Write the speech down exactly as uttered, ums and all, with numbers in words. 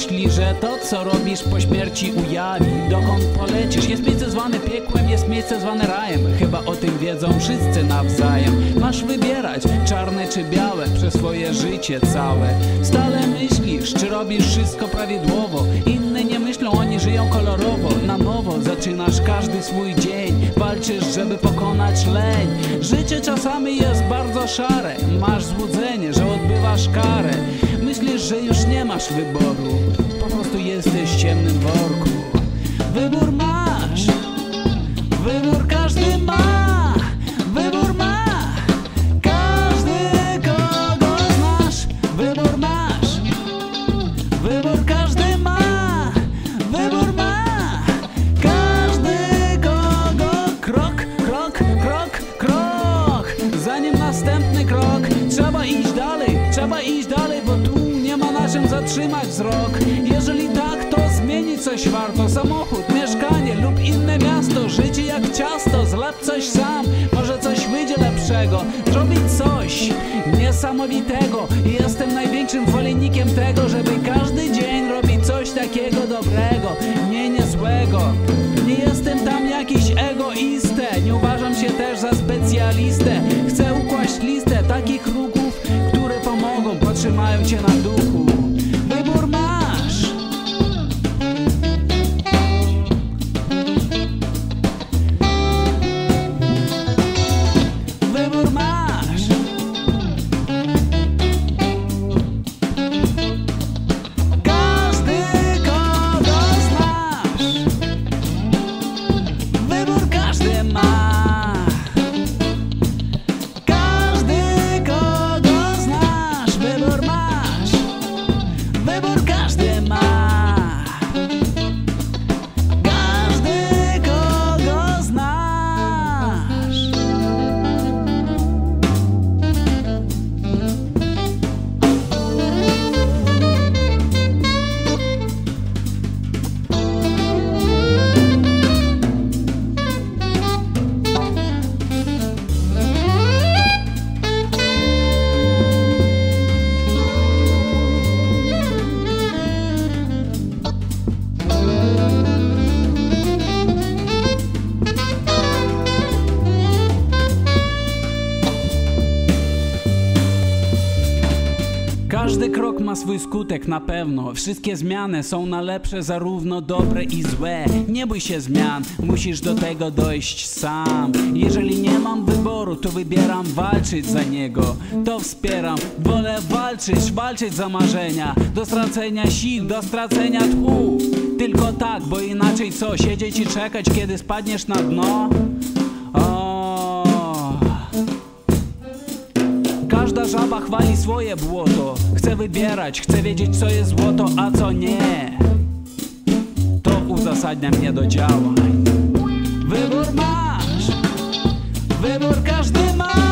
myśli, że to, co robisz, po śmierci ujawi. Dokąd polecisz? Jest miejsce zwane piekłem, jest miejsce zwane rajem. Chyba o tym wiedzą wszyscy nawzajem. Masz wybierać, czarne czy białe, przez swoje życie całe. Stale myślisz, czy robisz wszystko prawidłowo. Inne nie myślą, oni żyją kolorowo. Na nowo zaczynasz każdy swój dzień. Walczysz, żeby pokonać leń. Życie czasami jest bardzo szare. Masz złudzenie, że odbywasz karę. Myślisz, że już nie masz wyboru. Po prostu jesteś w ciemnym worku. Wybór masz. Wybór każdy ma. Wybór ma. Każdy, kogo znasz. Wybór masz. Wybór każdy ma. Wybór ma. Każdy, kogo. Krok, krok, krok, krok. Zanim następny krok, trzeba iść dalej. Trzeba iść dalej, bo tu nie ma na czym zatrzymać wzrok. Jeżeli tak, to zmienić coś warto. Samochód, mieszkanie lub inne miasto. Życie jak ciasto, zlep coś sam. Może coś wyjdzie lepszego. Zrobić coś niesamowitego. Jestem największym zwolennikiem tego, żeby każdy dzień robić coś takiego dobrego. Nie, nie złego. Nie jestem tam jakiś egoistę. Nie uważam się też za specjalistę. Chcę ukłaść listę takich ruchów, trzymają cię na duchu. Wybór masz. Wybór masz. Każdy, kogo znasz. Wybór każdy ma. Każdy krok ma swój skutek na pewno. Wszystkie zmiany są na lepsze, zarówno dobre i złe. Nie bój się zmian, musisz do tego dojść sam. Jeżeli nie mam wyboru, to wybieram walczyć za niego. To wspieram, wolę walczyć, walczyć za marzenia. Do stracenia sił, do stracenia tchu. Tylko tak, bo inaczej co? Siedzieć i czekać, kiedy spadniesz na dno? Każda żaba chwali swoje błoto. Chcę wybierać, chcę wiedzieć, co jest złoto, a co nie. To uzasadnia mnie do działań. Wybór masz. Wybór każdy ma.